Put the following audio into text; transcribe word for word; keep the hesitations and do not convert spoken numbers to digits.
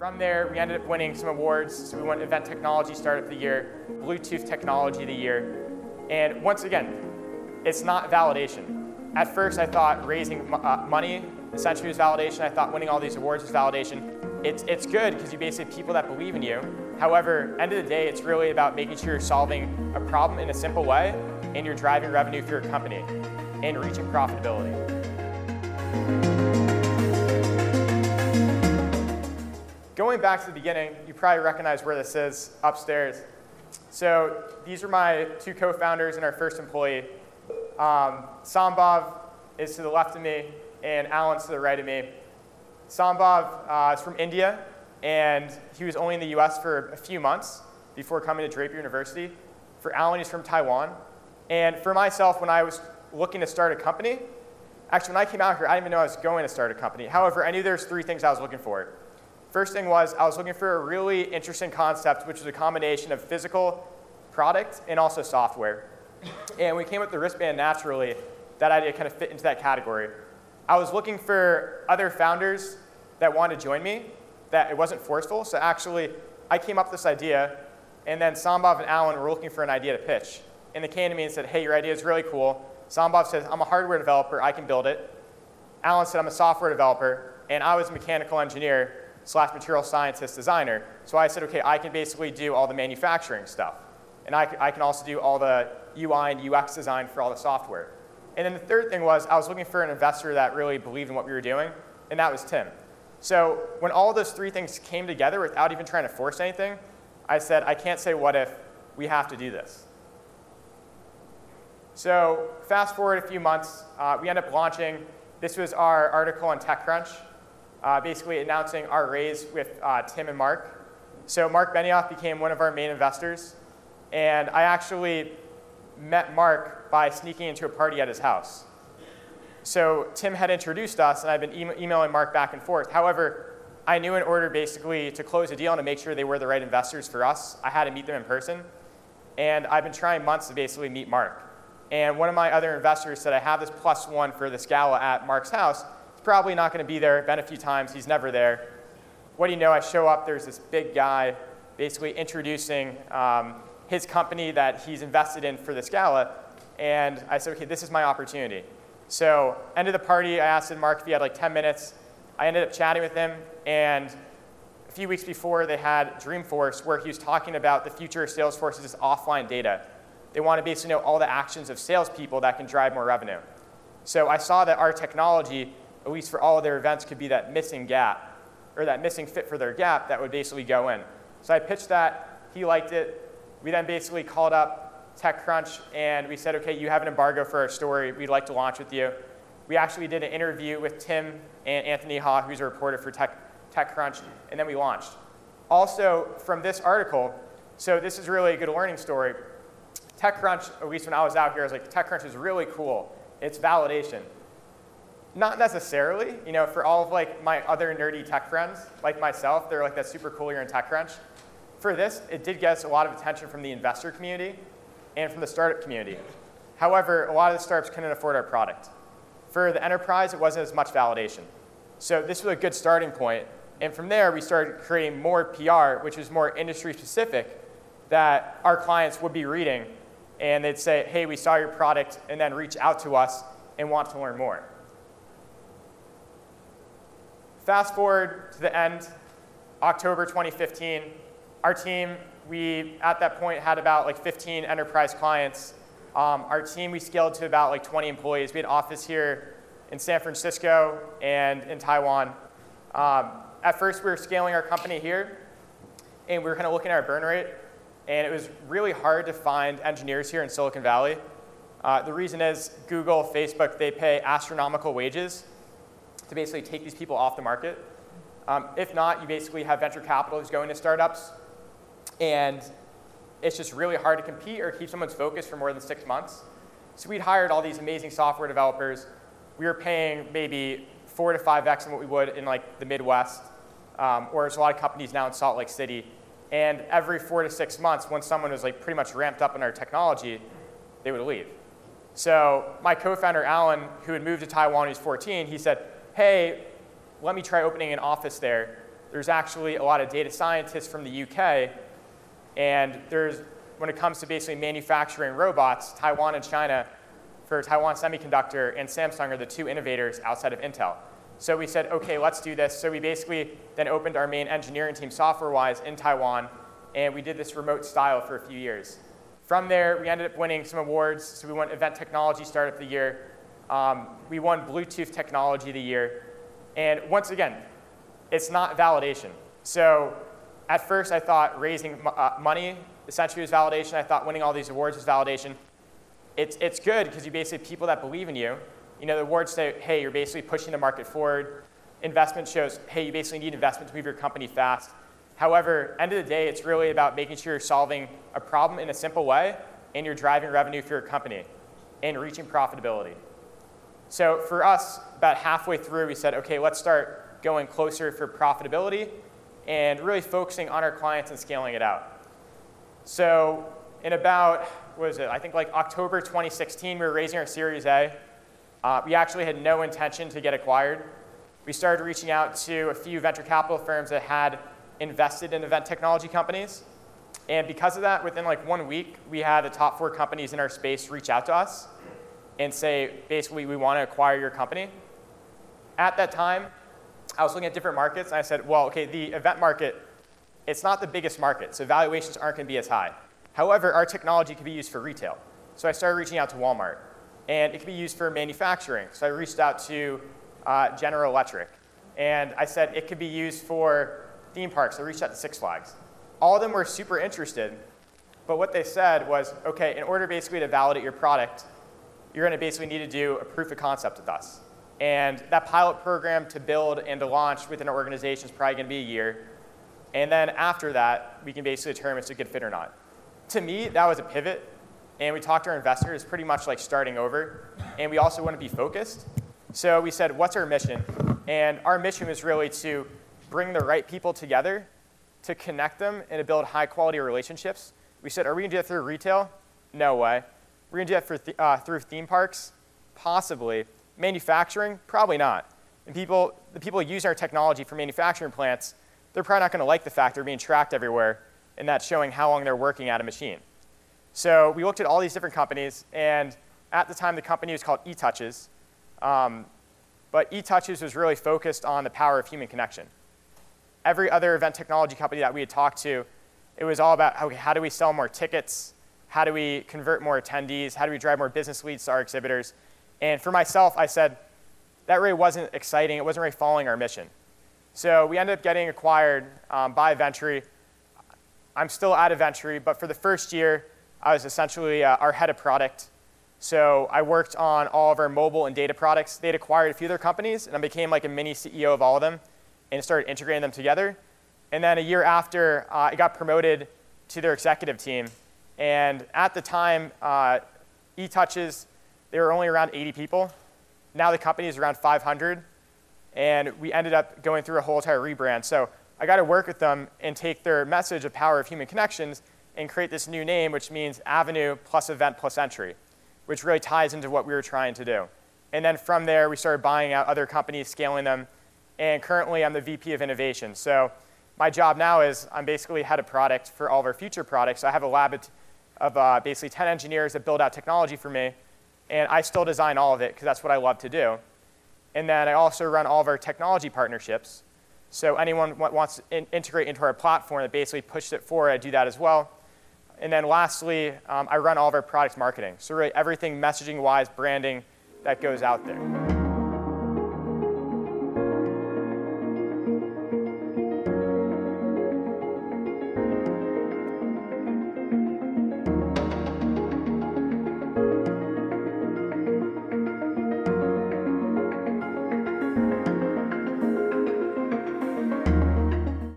From there, we ended up winning some awards. So we won Event Technology Startup of the Year, Bluetooth Technology of the Year. And once again, it's not validation. At first, I thought raising uh, money essentially was validation. I thought winning all these awards was validation. It's, it's good because you basically have people that believe in you. However, end of the day, it's really about making sure you're solving a problem in a simple way and you're driving revenue for your company and reaching profitability. Going back to the beginning, you probably recognize where this is, upstairs. So these are my two co-founders and our first employee. Um, Sambhav is to the left of me, and Alan's to the right of me. Sambhav uh, is from India, and he was only in the U S for a few months before coming to Draper University. For Alan, he's from Taiwan. And for myself, when I was looking to start a company, actually when I came out here, I didn't even know I was going to start a company. However, I knew there was three things I was looking for. First thing was I was looking for a really interesting concept, which was a combination of physical product and also software. And we came up with the wristband naturally. That idea kind of fit into that category. I was looking for other founders that wanted to join me, that it wasn't forceful. So actually, I came up with this idea, and then Sambhav and Alan were looking for an idea to pitch. And they came to me and said, hey, your idea is really cool. Sambhav says, I'm a hardware developer. I can build it. Alan said, I'm a software developer. And I was a mechanical engineer slash material scientist designer. So I said, okay, I can basically do all the manufacturing stuff. And I, I can also do all the U I and U X design for all the software. And then the third thing was I was looking for an investor that really believed in what we were doing, and that was Tim. So when all those three things came together without even trying to force anything, I said, I can't say what if, we have to do this. So fast forward a few months, uh, we end up launching. This was our article on TechCrunch. Uh, basically announcing our raise with uh, Tim and Marc. So Marc Benioff became one of our main investors. And I actually met Marc by sneaking into a party at his house. So Tim had introduced us, and I've been e emailing Marc back and forth. However, I knew in order basically to close a deal and to make sure they were the right investors for us, I had to meet them in person. And I've been trying months to basically meet Marc. And one of my other investors said, I have this plus one for this gala at Marc's house. Probably not going to be there. Been a few times. He's never there. What do you know? I show up. There's this big guy basically introducing um, his company that he's invested in for this gala. And I said, OK, this is my opportunity. So end of the party, I asked Marc if he had like ten minutes. I ended up chatting with him. And a few weeks before, they had Dreamforce, where he was talking about the future of Salesforce's offline data. They want to basically know all the actions of salespeople that can drive more revenue. So I saw that our technology, at least for all of their events, could be that missing gap, or that missing fit for their gap that would basically go in. So I pitched that. He liked it. We then basically called up TechCrunch, and we said, OK, you have an embargo for our story. We'd like to launch with you. We actually did an interview with Tim and Anthony Ha, who's a reporter for Tech, TechCrunch, and then we launched. Also, from this article, so this is really a good learning story. TechCrunch, at least when I was out here, I was like, TechCrunch is really cool. It's validation. Not necessarily, you know, for all of like my other nerdy tech friends, like myself, they're like, that's super cool, you're in TechCrunch. For this, it did get us a lot of attention from the investor community and from the startup community. However, a lot of the startups couldn't afford our product. For the enterprise, it wasn't as much validation. So this was a good starting point. And from there, we started creating more P R, which was more industry specific, that our clients would be reading. And they'd say, hey, we saw your product, and then reach out to us and want to learn more. Fast forward to the end, October twenty fifteen, our team, we at that point had about like fifteen enterprise clients. Um, our team, we scaled to about like twenty employees. We had an office here in San Francisco and in Taiwan. Um, at first, we were scaling our company here, and we were kind of looking at our burn rate. And it was really hard to find engineers here in Silicon Valley. Uh, the reason is Google, Facebook, they pay astronomical wages to basically take these people off the market. Um, if not, you basically have venture capital who's going to startups. And it's just really hard to compete or keep someone's focus for more than six months. So we'd hired all these amazing software developers. We were paying maybe four to five X than what we would in like the Midwest, um, or there's a lot of companies now in Salt Lake City. And every four to six months, when someone was like pretty much ramped up in our technology, they would leave. So my co-founder, Alan, who had moved to Taiwan, he was fourteen, he said, hey, let me try opening an office there. There's actually a lot of data scientists from the U K, and there's, when it comes to basically manufacturing robots, Taiwan and China, for Taiwan Semiconductor and Samsung are the two innovators outside of Intel. So we said, okay, let's do this. So we basically then opened our main engineering team software-wise in Taiwan, and we did this remote style for a few years. From there, we ended up winning some awards. So we won Event Technology Startup of the Year. Um, we won Bluetooth Technology of the Year. And once again, it's not validation. So at first, I thought raising uh, money essentially was validation. I thought winning all these awards was validation. It's, it's good because you basically have people that believe in you. You know, the awards say, hey, you're basically pushing the market forward. Investment shows, hey, you basically need investment to move your company fast. However, end of the day, it's really about making sure you're solving a problem in a simple way and you're driving revenue for your company and reaching profitability. So for us, about halfway through, we said, okay, let's start going closer for profitability and really focusing on our clients and scaling it out. So in about, what was it? I think like October twenty sixteen, we were raising our Series A. Uh, we actually had no intention to get acquired. We started reaching out to a few venture capital firms that had invested in event technology companies. And because of that, within like one week, we had the top four companies in our space reach out to us and say, basically, we want to acquire your company. At that time, I was looking at different markets, and I said, well, OK, the event market, it's not the biggest market, so valuations aren't going to be as high. However, our technology could be used for retail. So I started reaching out to Walmart. And it could be used for manufacturing. So I reached out to uh, General Electric. And I said it could be used for theme parks. So I reached out to Six Flags. All of them were super interested. But what they said was, OK, in order basically to validate your product, you're going to basically need to do a proof of concept with us. And that pilot program to build and to launch within an organization is probably going to be a year. And then after that, we can basically determine if it's a good fit or not. To me, that was a pivot. And we talked to our investors, pretty much like starting over. And we also want to be focused. So we said, what's our mission? And our mission was really to bring the right people together, to connect them, and to build high-quality relationships. We said, are we going to do that through retail? No way. We're going to do that for th uh, through theme parks? Possibly. Manufacturing? Probably not. And people, the people who use our technology for manufacturing plants, they're probably not going to like the fact they're being tracked everywhere, and that's showing how long they're working at a machine. So we looked at all these different companies, and at the time, the company was called eTouches. Um, but eTouches was really focused on the power of human connection. Every other event technology company that we had talked to, it was all about, okay, how do we sell more tickets? How do we convert more attendees? How do we drive more business leads to our exhibitors? And for myself, I said, that really wasn't exciting. It wasn't really following our mission. So we ended up getting acquired um, by Aventri. I'm still at Aventri, but for the first year, I was essentially uh, our head of product. So I worked on all of our mobile and data products. They'd acquired a few of their companies, and I became like a mini C E O of all of them and started integrating them together. And then a year after, uh, I got promoted to their executive team. And at the time, uh, eTouches, they were only around eighty people. Now the company is around five hundred. And we ended up going through a whole entire rebrand. So I got to work with them and take their message of power of human connections and create this new name, which means Avenue plus Event plus Entry, which really ties into what we were trying to do. And then from there, we started buying out other companies, scaling them. And currently, I'm the V P of Innovation. So my job now is I'm basically head of product for all of our future products. I have a lab of uh, basically ten engineers that build out technology for me. And I still design all of it, because that's what I love to do. And then I also run all of our technology partnerships. So anyone that wants to in integrate into our platform that basically pushed it forward, I do that as well. And then lastly, um, I run all of our product marketing. So really everything messaging-wise, branding, that goes out there.